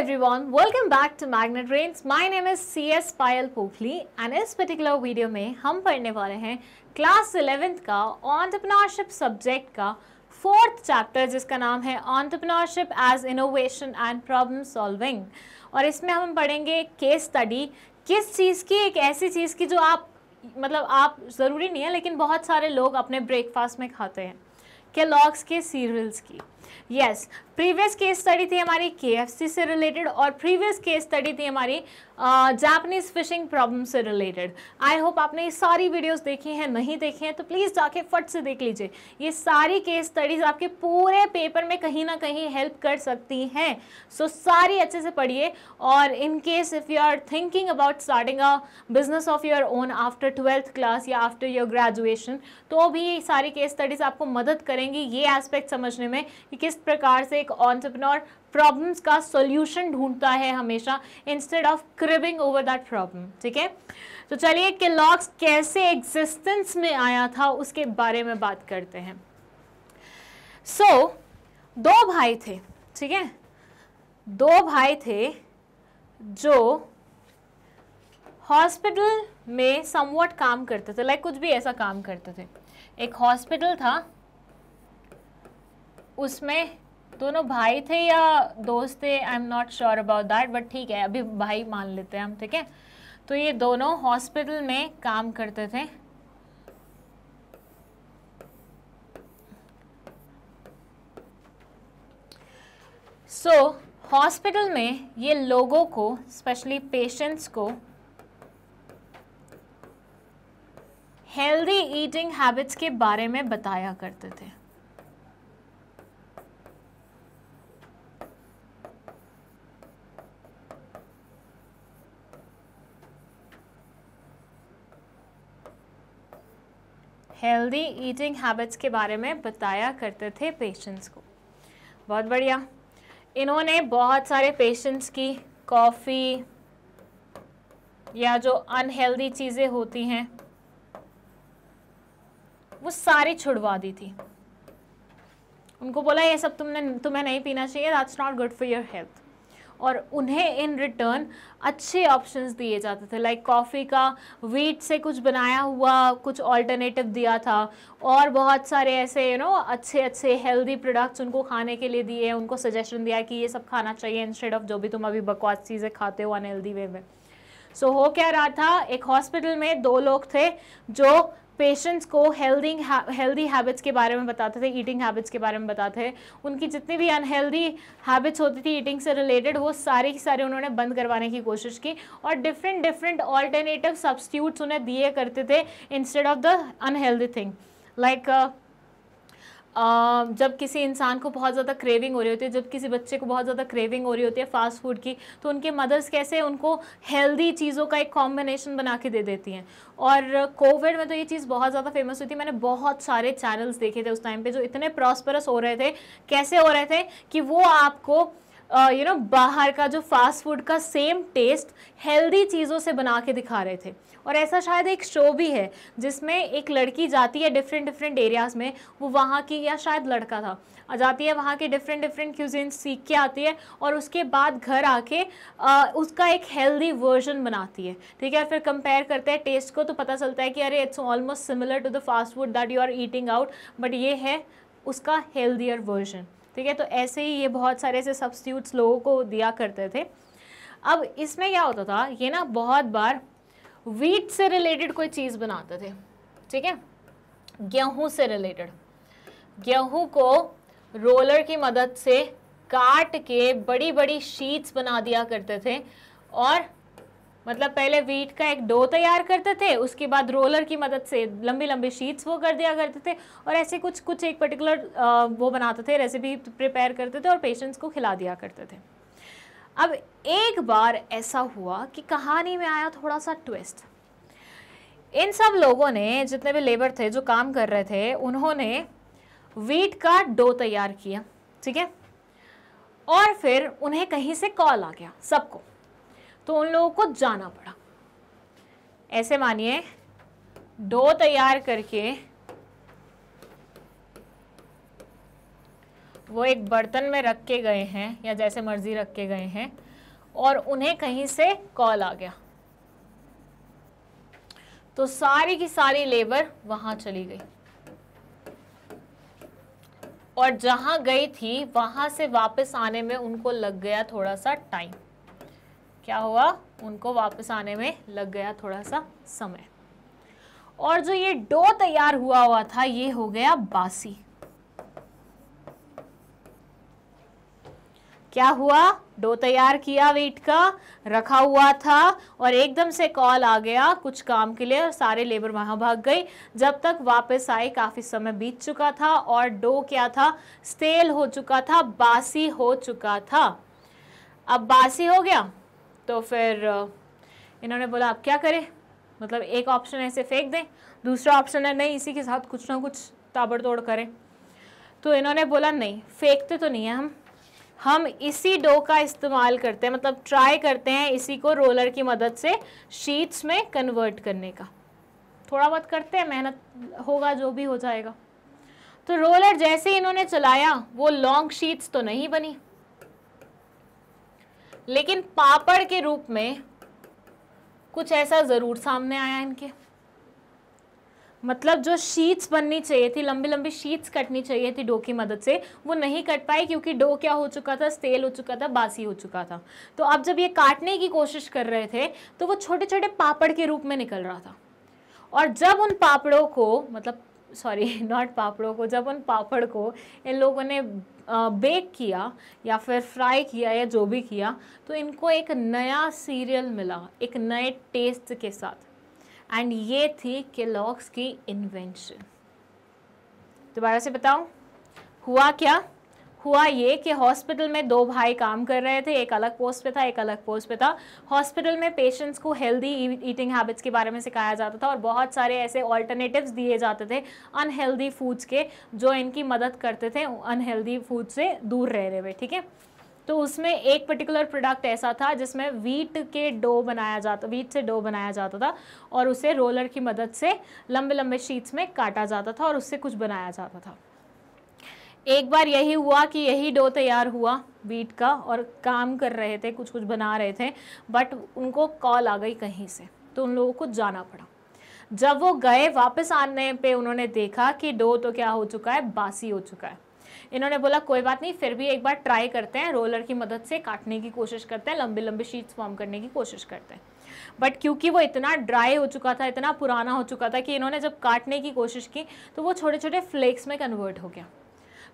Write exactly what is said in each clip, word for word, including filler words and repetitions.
everyone, welcome back to Magnet Brains. My name is C S Payal पोखली and इस particular video में हम पढ़ने वाले हैं क्लास eleventh का entrepreneurship subject का fourth chapter जिसका नाम है entrepreneurship as innovation and problem solving. और इसमें हम पढ़ेंगे case study, किस चीज़ की, एक ऐसी चीज़ की जो आप मतलब आप ज़रूरी नहीं है लेकिन बहुत सारे लोग अपने ब्रेकफास्ट में खाते हैं, केलॉग्स के सीरियल्स की. यस, प्रीवियस केस स्टडी थी हमारी के एफ सी से रिलेटेड और प्रीवियस केस स्टडी थी हमारी जापानीज़ फिशिंग प्रॉब्लम से रिलेटेड. आई होप आपने ये सारी वीडियोस देखी हैं, नहीं देखी हैं तो प्लीज़ जाके फट से देख लीजिए. ये सारी केस स्टडीज़ आपके पूरे पेपर में कहीं ना कहीं हेल्प कर सकती हैं. सो so, सारी अच्छे से पढ़िए. और in case if you are thinking about starting a business of your own after twelfth class या आफ्टर योर ग्रेजुएशन तो भी ये सारी केस स्टडीज़ आपको मदद करेंगी ये एस्पेक्ट समझने में कि किस प्रकार से एक एंटरप्रेन्योर प्रॉब्लम्स का सॉल्यूशन ढूंढता है हमेशा, instead of cribbing over that problem. ठीक है, तो चलिए केलॉग्स कैसे एग्जिस्टेंस में आया था उसके बारे में बात करते हैं. सो so, दो भाई थे, ठीक है, दो भाई थे जो हॉस्पिटल में समवट काम करते थे, लाइक कुछ भी ऐसा काम करते थे. एक हॉस्पिटल था, उसमें दोनों भाई थे या दोस्त थे, I am not sure about that, but ठीक है अभी भाई मान लेते हैं हम. ठीक है, तो ये दोनों हॉस्पिटल में काम करते थे. सो so, हॉस्पिटल में ये लोगों को, स्पेशली पेशेंट्स को, हेल्दी ईटिंग हैबिट्स के बारे में बताया करते थे. हेल्दी ईटिंग हैबिट्स के बारे में बताया करते थे पेशेंट्स को. बहुत बढ़िया. इन्होंने बहुत सारे पेशेंट्स की कॉफ़ी या जो अनहेल्दी चीज़ें होती हैं वो सारी छुड़वा दी थी. उनको बोला ये सब तुमने तुम्हें नहीं पीना चाहिए, that's not good for your health. और उन्हें इन रिटर्न अच्छे ऑप्शंस दिए जाते थे, लाइक कॉफ़ी का वीट से कुछ बनाया हुआ कुछ ऑल्टरनेटिव दिया था और बहुत सारे ऐसे यू नो अच्छे अच्छे हेल्दी प्रोडक्ट्स उनको खाने के लिए दिए. उनको सजेशन दिया कि ये सब खाना चाहिए इंस्टेड ऑफ जो भी तुम अभी बकवास चीज़ें खाते हो अनहेल्दी वे में. सो so, हो क्या रहा था, एक हॉस्पिटल में दो लोग थे जो पेशेंट्स को हेल्दी हेल्दी हैबिट्स के बारे में बताते थे, ईटिंग हैबिट्स के बारे में बताते थे. उनकी जितनी भी अनहेल्दी हैबिट्स होती थी ईटिंग से रिलेटेड वो सारे की सारे उन्होंने बंद करवाने की कोशिश की और डिफरेंट डिफरेंट ऑल्टरनेटिव सब्स्टिट्यूट्स उन्हें दिए करते थे instead of the unhealthy thing. Like Uh, जब किसी इंसान को बहुत ज़्यादा क्रेविंग हो रही होती है, जब किसी बच्चे को बहुत ज़्यादा क्रेविंग हो रही होती है फ़ास्ट फूड की, तो उनके मदर्स कैसे उनको हेल्दी चीज़ों का एक कॉम्बिनेशन बना के दे देती हैं. और कोविड में तो ये चीज़ बहुत ज़्यादा फेमस हुई थी. मैंने बहुत सारे चैनल्स देखे थे उस टाइम पे जो इतने प्रॉस्परस हो रहे थे, कैसे हो रहे थे कि वो आपको यू नो बाहर का जो फास्ट फूड का सेम टेस्ट हेल्दी चीज़ों से बना के दिखा रहे थे. और ऐसा शायद एक शो भी है जिसमें एक लड़की जाती है डिफरेंट डिफरेंट एरियाज़ में, वो वहाँ की, या शायद लड़का था, जाती है वहाँ के डिफरेंट डिफरेंट क्यूजिन सीख के आती है और उसके बाद घर आके आ, उसका एक हेल्दी वर्जन बनाती है. ठीक है, फिर कंपेयर करते हैं टेस्ट को तो पता चलता है कि अरे it's almost similar to the fast food that you are eating out, but ये है उसका हेल्दियर वर्जन. ठीक है, तो ऐसे ही ये बहुत सारे ऐसे सब्स्टिट्यूट्स लोगों को दिया करते थे. अब इसमें क्या होता था, ये ना बहुत बार वीट से रिलेटेड कोई चीज़ बनाते थे. ठीक है, गेहूं से रिलेटेड, गेहूं को रोलर की मदद से काट के बड़ी बड़ी शीट्स बना दिया करते थे. और मतलब पहले वीट का एक डो तैयार करते थे, उसके बाद रोलर की मदद से लंबी लंबी शीट्स वो कर दिया करते थे और ऐसे कुछ कुछ एक पर्टिकुलर वो बनाते थे, रेसिपी प्रिपेयर करते थे और पेशेंट्स को खिला दिया करते थे. अब एक बार ऐसा हुआ कि कहानी में आया थोड़ा सा ट्विस्ट. इन सब लोगों ने, जितने भी लेबर थे जो काम कर रहे थे, उन्होंने वीट का डो तैयार किया. ठीक है, और फिर उन्हें कहीं से कॉल आ गया सबको, तो उन लोगों को जाना पड़ा. ऐसे मानिए डो तैयार करके वो एक बर्तन में रख के गए हैं या जैसे मर्जी रख के गए हैं, और उन्हें कहीं से कॉल आ गया तो सारी की सारी लेबर वहां चली गई और जहां गई थी वहां से वापस आने में उनको लग गया थोड़ा सा टाइम। क्या हुआ? उनको वापस आने में लग गया थोड़ा सा समय। और जो ये डो तैयार हुआ हुआ था ये हो गया बासी। क्या हुआ? डो तैयार किया, व्हीट का रखा हुआ था और एकदम से कॉल आ गया कुछ काम के लिए और सारे लेबर वहां भाग गई। जब तक वापस आए काफ़ी समय बीत चुका था और डो क्या था? स्टेल हो चुका था, बासी हो चुका था। अब बासी हो गया तो फिर इन्होंने बोला आप क्या करें, मतलब एक ऑप्शन ऐसे फेंक दें, दूसरा ऑप्शन है नहीं इसी के साथ कुछ ना कुछ ताबड़तोड़ करें। तो इन्होंने बोला नहीं फेंकते तो नहीं है हम हम इसी डो का इस्तेमाल करते हैं, मतलब ट्राई करते हैं इसी को रोलर की मदद से शीट्स में कन्वर्ट करने का। थोड़ा बहुत करते हैं, मेहनत होगा जो भी हो जाएगा। तो रोलर जैसे इन्होंने चलाया वो लॉन्ग शीट्स तो नहीं बनी लेकिन पापड़ के रूप में कुछ ऐसा ज़रूर सामने आया इनके। मतलब जो शीट्स बननी चाहिए थी, लंबी लंबी शीट्स कटनी चाहिए थी डो की मदद से, वो नहीं कट पाई क्योंकि डो क्या हो चुका था? स्टेल हो चुका था, बासी हो चुका था। तो अब जब ये काटने की कोशिश कर रहे थे तो वो छोटे छोटे पापड़ के रूप में निकल रहा था और जब उन पापड़ों को मतलब सॉरी नॉट पापड़ों को जब उन पापड़ को इन लोगों ने बेक किया या फिर फ्राई किया या जो भी किया तो इनको एक नया सीरियल मिला एक नए टेस्ट के साथ। एंड ये थी केलॉग्स की इन्वेंशन। दोबारा से बताऊं हुआ क्या? हुआ ये कि हॉस्पिटल में दो भाई काम कर रहे थे, एक अलग पोस्ट पे था एक अलग पोस्ट पे था। हॉस्पिटल में पेशेंट्स को हेल्दी ईटिंग हैबिट्स के बारे में सिखाया जाता था और बहुत सारे ऐसे ऑल्टरनेटिव्स दिए जाते थे अनहेल्दी फूड्स के जो इनकी मदद करते थे अनहेल्दी फूड से दूर रह रहे हुए। ठीक है, तो उसमें एक पर्टिकुलर प्रोडक्ट ऐसा था जिसमें व्हीट के डो बनाया जाता व्हीट से डो बनाया जाता था और उसे रोलर की मदद से लंबे लंबे शीट्स में काटा जाता था और उससे कुछ बनाया जाता था। एक बार यही हुआ कि यही डो तैयार हुआ व्हीट का और काम कर रहे थे, कुछ कुछ बना रहे थे, बट उनको कॉल आ गई कहीं से तो उन लोगों को जाना पड़ा। जब वो गए वापस आने पे उन्होंने देखा कि डो तो क्या हो चुका है? बासी हो चुका है। इन्होंने बोला कोई बात नहीं, फिर भी एक बार ट्राई करते हैं, रोलर की मदद से काटने की कोशिश करते हैं, लंबी लंबी शीट्स फॉर्म करने की कोशिश करते हैं। बट क्योंकि वो इतना ड्राई हो चुका था, इतना पुराना हो चुका था कि इन्होंने जब काटने की कोशिश की तो वो छोटे छोटे फ्लेक्स में कन्वर्ट हो गया।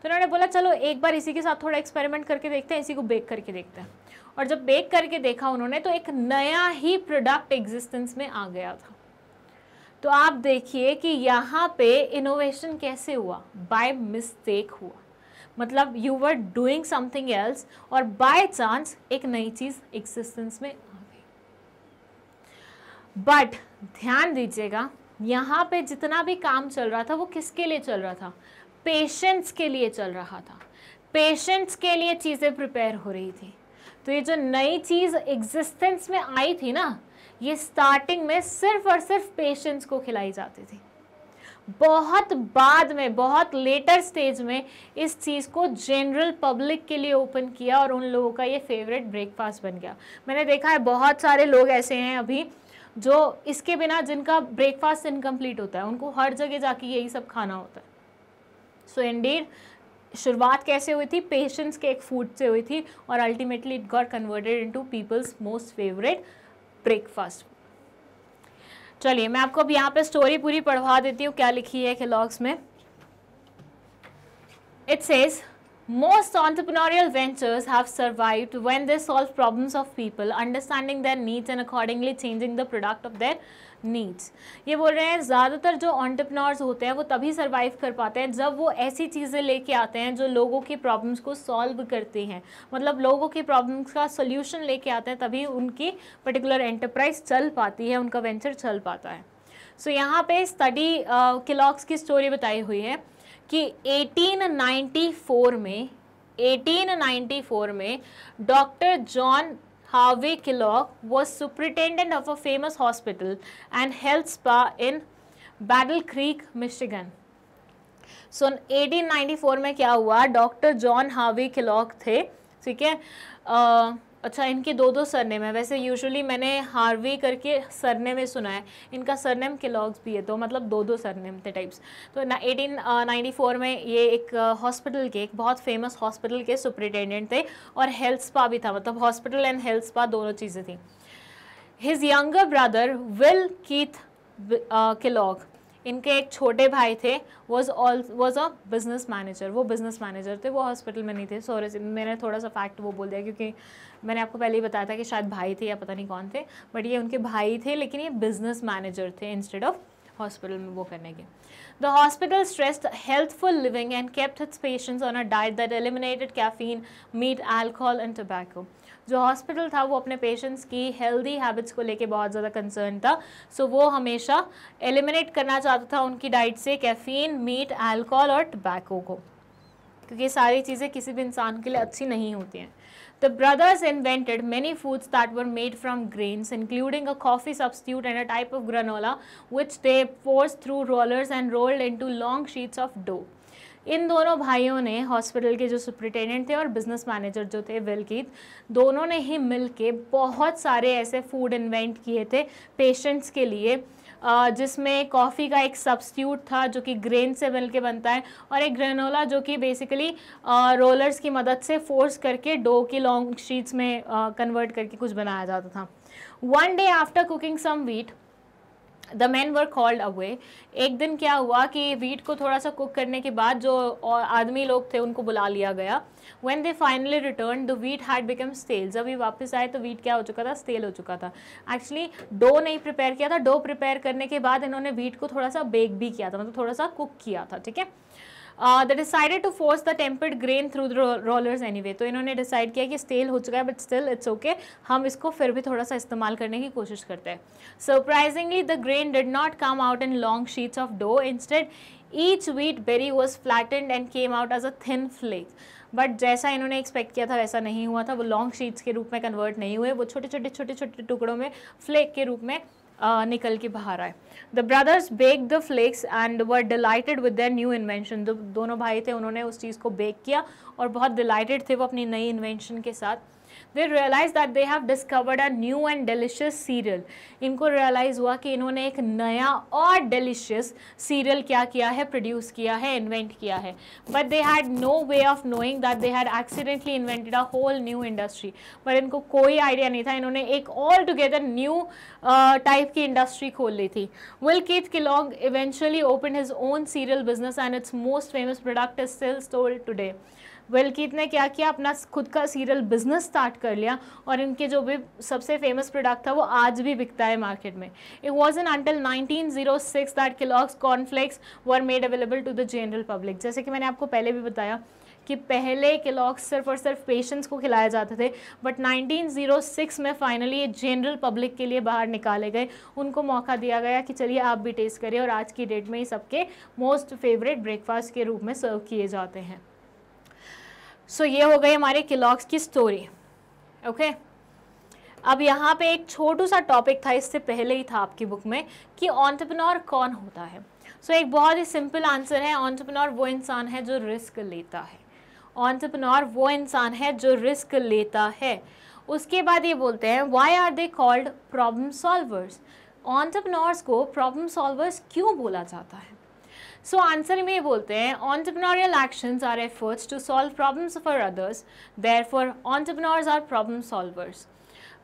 तो इन्होंने बोला चलो एक बार इसी के साथ थोड़ा एक्सपेरिमेंट करके देखते हैं, इसी को बेक करके देखते हैं। और जब बेक करके देखा उन्होंने तो एक नया ही प्रोडक्ट एग्जिस्टेंस में आ गया था। तो आप देखिए कि यहाँ पे इनोवेशन कैसे हुआ? बाय मिस्टेक हुआ। मतलब you were doing something else और बाय चांस एक नई चीज़ एग्जिस्टेंस में आ गई। बट ध्यान दीजिएगा, यहाँ पे जितना भी काम चल रहा था वो किसके लिए चल रहा था? पेशेंट्स के लिए चल रहा था। पेशेंट्स के लिए चीज़ें प्रिपेयर हो रही थी। तो ये जो नई चीज़ एग्जिस्टेंस में आई थी ना, ये स्टार्टिंग में सिर्फ और सिर्फ पेशेंट्स को खिलाई जाती थी। बहुत बाद में, बहुत लेटर स्टेज में इस चीज़ को जनरल पब्लिक के लिए ओपन किया और उन लोगों का ये फेवरेट ब्रेकफास्ट बन गया। मैंने देखा है बहुत सारे लोग ऐसे हैं अभी जो इसके बिना, जिनका ब्रेकफास्ट इनकम्प्लीट होता है, उनको हर जगह जाके यही सब खाना होता है। सो इंडीड शुरुआत कैसे हुई थी? पेशेंट्स के एक फूड से हुई थी और ultimately it got converted into people's most favourite breakfast. चलिए मैं आपको अब यहाँ पे स्टोरी पूरी पढ़वा देती हूँ क्या लिखी है केलॉग्स में। It says most entrepreneurial ventures have survived when they solve problems of people understanding their needs and accordingly changing the product of their needs. ये बोल रहे हैं ज़्यादातर जो एंटरप्रेन्योर्स होते हैं वो तभी सर्वाइव कर पाते हैं जब वो ऐसी चीज़ें लेके आते हैं जो लोगों की प्रॉब्लम्स को सॉल्व करते हैं, मतलब लोगों की प्रॉब्लम्स का सोल्यूशन लेके आते हैं, तभी उनकी पर्टिकुलर एंटरप्राइज चल पाती है, उनका वेंचर चल पाता है। सो so, यहाँ पे स्टडी केलॉग्स uh, की स्टोरी बताई हुई है कि अठारह सौ चौरानवे में अठारह सौ चौरानवे में doctor John Harvey Kellogg was superintendent of a famous hospital and health spa in Battle Creek Michigan. So अठारह सौ चौरानवे में क्या हुआ? डॉक्टर जॉन हार्वे केलॉग थे, ठीक है, अच्छा, इनके दो दो सरनेम है। वैसे यूजुअली मैंने हार्वी करके सरनेम में सुना है, इनका सरनेम केलॉग्स भी है, तो मतलब दो दो सरनेम थे टाइप्स। तो एटीन नाइन्टी फोर में ये एक हॉस्पिटल के, एक बहुत फेमस हॉस्पिटल के सुपरिटेंडेंट थे और हेल्थ स्पा भी था, मतलब हॉस्पिटल एंड हेल्थ स्पा दोनों चीज़ें थी। His younger brother Will Keith Kellogg, इनके एक छोटे भाई थे, was all was a business manager, वो बिजनेस मैनेजर थे, वो हॉस्पिटल में नहीं थे। सॉरी, मैंने थोड़ा सा फैक्ट वो बोल दिया क्योंकि मैंने आपको पहले ही बताया था कि शायद भाई थे या पता नहीं कौन थे, बट ये उनके भाई थे, लेकिन ये बिजनेस मैनेजर थे इंस्टेड ऑफ हॉस्पिटल में वो करने के। The hospital stressed healthful living and kept its patients on a diet that eliminated caffeine, meat, alcohol and tobacco. जो हॉस्पिटल था वो अपने पेशेंट्स की हेल्दी हैबिट्स को लेके बहुत ज़्यादा कंसर्न था, सो so, वो हमेशा एलिमिनेट करना चाहता था उनकी डाइट से कैफीन, मीट, अल्कोहल और टोबैको को, क्योंकि ये सारी चीज़ें किसी भी इंसान के लिए अच्छी नहीं होती हैं। The brothers invented many foods that were made from grains, including a coffee substitute and a type of granola, which they forced through rollers and rolled into long sheets of dough. इन दोनों भाइयों ने, hospital के जो superintendent थे और business manager जो थे will Keith, दोनों ने ही मिल के बहुत सारे ऐसे फूड इन्वेंट किए थे पेशेंट्स के लिए, जिसमें कॉफ़ी का एक सब्स्टिट्यूट था जो कि ग्रेन से मिल के बनता है, और एक ग्रेनोला जो कि बेसिकली रोलर्स की मदद से फोर्स करके डो की लॉन्ग शीट्स में कन्वर्ट करके कुछ बनाया जाता था। One day after cooking some wheat the man were called away. एक दिन क्या हुआ कि व्हीट को थोड़ा सा कुक करने के बाद जो आदमी लोग थे उनको बुला लिया गया। When they finally return the wheat had become stale. जब ये वापस आए तो व्हीट क्या हो चुका था, स्टेल हो चुका था। एक्चुअली डो नहीं प्रिपेयर किया था, डो प्रिपेयर करने के बाद इन्होंने व्हीट को थोड़ा सा बेक भी किया था, मतलब थोड़ा सा कुक किया था, ठीक है। They decided to force the tempered grain through the rollers anyway. तो इन्होंने डिसाइड किया कि स्टेल हो चुका है बट स्टिल इट्स ओके, हम इसको फिर भी थोड़ा सा इस्तेमाल करने की कोशिश करते हैं। Surprisingly the grain did not come out in long sheets of dough, instead each wheat berry was flattened and came out as a thin flake. But जैसा इन्होंने एक्सपेक्ट किया था वैसा नहीं हुआ था, वो लॉन्ग शीट्स के रूप में कन्वर्ट नहीं हुए, वो छोटे छोटे छोटे छोटे टुकड़ों में फ्लेक के रूप में Uh, निकल के बाहर आए। The brothers bake the flakes and were delighted with their new invention. जो दोनों भाई थे उन्होंने उस चीज़ को बेक किया और बहुत डिलाइटेड थे वो अपनी नई इन्वेंशन के साथ। They realise that they have discovered a new and delicious cereal. इनको रियलाइज़ हुआ कि इन्होंने एक नया और डिलिशियस सीरियल क्या किया है, प्रोड्यूस किया है, इन्वेंट किया है। But they had no way of knowing that they had accidentally invented a whole new industry. पर इनको कोई आइडिया नहीं था, इन्होंने एक ऑल टुगेदर न्यू टाइप की इंडस्ट्री खोल ली थी। Will Keith Kellogg eventually open his own cereal business and its most famous product is still sold today. Will Keith ने क्या किया, अपना खुद का सीरियल बिजनेस स्टार्ट कर लिया और इनके जो भी सबसे फेमस प्रोडक्ट था वो आज भी बिकता है मार्केट में। It was in until nineteen o six that Kellogg's cornflakes were made available to the general public. जैसे कि मैंने आपको पहले भी बताया कि पहले केलॉग्स सिर्फ और सिर्फ पेशेंट्स को खिलाए जाते थे, बट नाइनटीन ओ सिक्स में फाइनली ये जनरल पब्लिक के लिए बाहर निकाले गए, उनको मौका दिया गया कि चलिए आप भी टेस्ट करिए, और आज की डेट में ये सबके मोस्ट फेवरेट ब्रेकफास्ट के रूप में सर्व किए जाते हैं। सो so, ये हो गई हमारे केलॉग्स की स्टोरी, ओके okay? अब यहाँ पे एक छोटू सा टॉपिक था, इससे पहले ही था आपकी बुक में, कि एंटरप्रेन्योर कौन होता है। सो so, एक बहुत ही सिंपल आंसर है, एंटरप्रेन्योर वो इंसान है जो रिस्क लेता है। एंटरप्रेन्योर वो इंसान है जो रिस्क लेता है। उसके बाद ये बोलते हैं why are they called problem solvers. Entrepreneurs को प्रॉब्लम सॉल्वर्स क्यों बोला जाता है? सो so, आंसर में ये बोलते हैं entrepreneurial actions are efforts to solve problems for others, therefore entrepreneurs are problem solvers.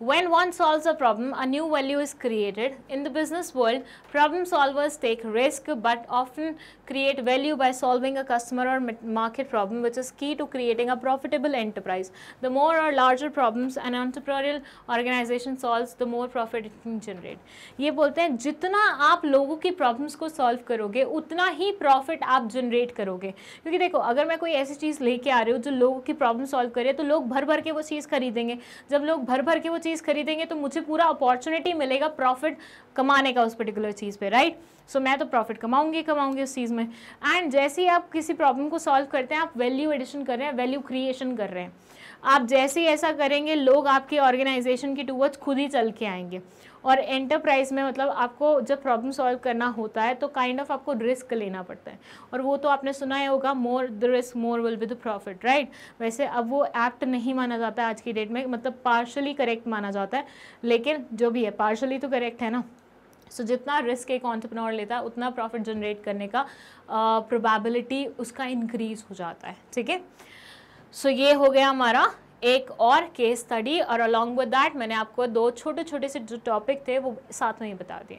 When one solves a problem, a new value is created. In the business world, problem solvers take risk but often create value by solving a customer or market problem, which is key to creating a profitable enterprise. The more or larger problems an entrepreneurial organization solves, the more profit it can generate. ये बोलते हैं जितना आप लोगों की problems को solve करोगे उतना ही profit आप generate करोगे, क्योंकि देखो अगर मैं कोई ऐसी चीज़ लेके आ रही हूँ जो लोगों की problem solve करे तो लोग भर भर के वो चीज़ खरीदेंगे। जब लोग भर भर के वो चीज़ खरीदेंगे तो मुझे पूरा अपॉर्चुनिटी मिलेगा प्रॉफिट कमाने का उस पर्टिकुलर चीज़ पे, राइट right? सो so, मैं तो प्रॉफिट कमाऊंगी कमाऊंगी उस चीज़ में। एंड जैसे ही आप किसी प्रॉब्लम को सॉल्व करते हैं आप वैल्यू एडिशन कर रहे हैं, वैल्यू क्रिएशन कर रहे हैं। आप जैसे ही ऐसा करेंगे लोग आपके ऑर्गेनाइजेशन की टूवर्ड्स खुद ही चल के आएंगे। और एंटरप्राइज में मतलब आपको जब प्रॉब्लम सॉल्व करना होता है तो काइंड ऑफ आपको रिस्क लेना पड़ता है, और वो तो आपने सुना ही होगा, more the risk more will be the profit, right. वैसे अब वो एप्ट नहीं माना जाता है आज की डेट में, मतलब पार्शली करेक्ट माना जाता है, लेकिन जो भी है पार्शली तो करेक्ट है ना। सो so, जितना रिस्क एक एंटरप्रेन्योर लेता है उतना प्रॉफिट जनरेट करने का प्रोबेबिलिटी uh, उसका इंक्रीज हो जाता है, ठीक है। सो ये हो गया हमारा एक और केस स्टडी, और अलॉन्ग विद दैट मैंने आपको दो छोटे छोटे से जो टॉपिक थे वो साथ में ही बता दिए।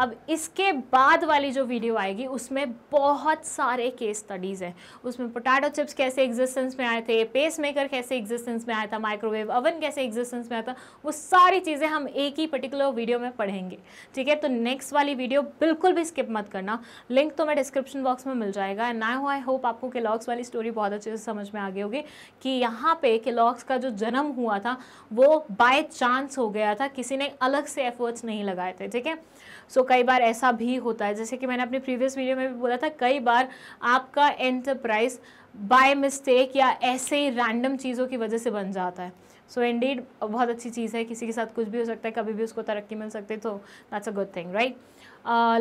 अब इसके बाद वाली जो वीडियो आएगी उसमें बहुत सारे केस स्टडीज़ हैं, उसमें पोटैटो चिप्स कैसे एग्जिस्टेंस में आए थे, पेस मेकर कैसे एग्जिस्टेंस में आया था, माइक्रोवेव ओवन कैसे एग्जिस्टेंस में आया था, वो सारी चीज़ें हम एक ही पर्टिकुलर वीडियो में पढ़ेंगे, ठीक है। तो नेक्स्ट वाली वीडियो बिल्कुल भी स्किप मत करना, लिंक तो मैं डिस्क्रिप्शन बॉक्स में मिल जाएगा। एंड आई आई होप आपको केलॉग्स वाली स्टोरी बहुत अच्छे से समझ में आ गई होगी कि यहाँ पर केलॉग्स का जो जन्म हुआ था वो बाय चांस हो गया था, किसी ने अलग से एफर्ट्स नहीं लगाए थे, ठीक है। सो कई बार ऐसा भी होता है, जैसे कि मैंने अपने प्रीवियस वीडियो में भी बोला था, कई बार आपका एंटरप्राइज बाय मिस्टेक या ऐसे ही रैंडम चीज़ों की वजह से बन जाता है। सो इंडीड बहुत अच्छी चीज़ है, किसी के साथ कुछ भी हो सकता है, कभी भी उसको तरक्की मिल सकती है, तो that's a good thing, right.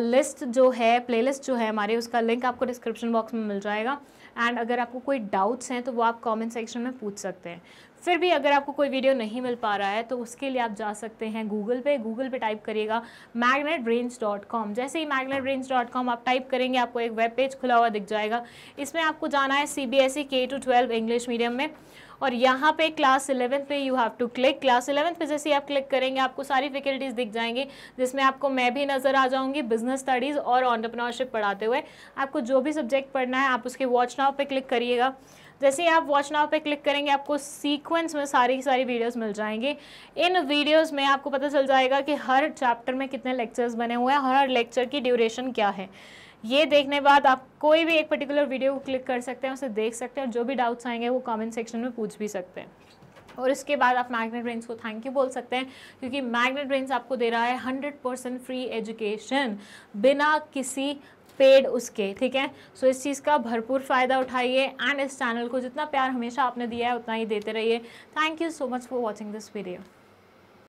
List जो है, प्लेलिस्ट जो है हमारे, उसका लिंक आपको डिस्क्रिप्शन बॉक्स में मिल जाएगा। एंड अगर आपको कोई डाउट्स हैं तो वो आप कमेंट सेक्शन में पूछ सकते हैं। फिर भी अगर आपको कोई वीडियो नहीं मिल पा रहा है तो उसके लिए आप जा सकते हैं गूगल पे, गूगल पे टाइप करिएगा मैग्नेट ब्रेन्स डॉट कॉम। जैसे ही मैग्नेट ब्रेन्स डॉट कॉम आप टाइप करेंगे आपको एक वेब पेज खुला हुआ दिख जाएगा। इसमें आपको जाना है सी बी एस ई के टू ट्वेल्व इंग्लिश मीडियम में, और यहाँ पे क्लास इलेवेंथ पे you have to click. Class eleventh पे जैसे ही आप क्लिक करेंगे आपको सारी फैकल्टीज़ दिख जाएंगी, जिसमें आपको मैं भी नज़र आ जाऊँगी बिजनेस स्टडीज़ और एंटरप्रेन्योरशिप पढ़ाते हुए। आपको जो भी सब्जेक्ट पढ़ना है आप उसके वॉच नाउ पे क्लिक करिएगा। जैसे ही आप वॉच नाउ पे क्लिक करेंगे आपको सीक्वेंस में सारी की सारी वीडियोस मिल जाएंगे। इन वीडियोस में आपको पता चल जाएगा कि हर चैप्टर में कितने लेक्चर्स बने हुए हैं और हर लेक्चर की ड्यूरेशन क्या है। ये देखने बाद आप कोई भी एक पर्टिकुलर वीडियो को क्लिक कर सकते हैं, उसे देख सकते हैं, और जो भी डाउट्स आएंगे वो कमेंट सेक्शन में पूछ भी सकते हैं। और इसके बाद आप मैग्नेट ब्रेन्स को थैंक यू बोल सकते हैं, क्योंकि मैग्नेट ब्रेन्स आपको दे रहा है हंड्रेड परसेंट फ्री एजुकेशन बिना किसी पेड उसके, ठीक है। सो इस चीज़ का भरपूर फ़ायदा उठाइए, एंड इस चैनल को जितना प्यार हमेशा आपने दिया है उतना ही देते रहिए। Thank you so much for watching this video.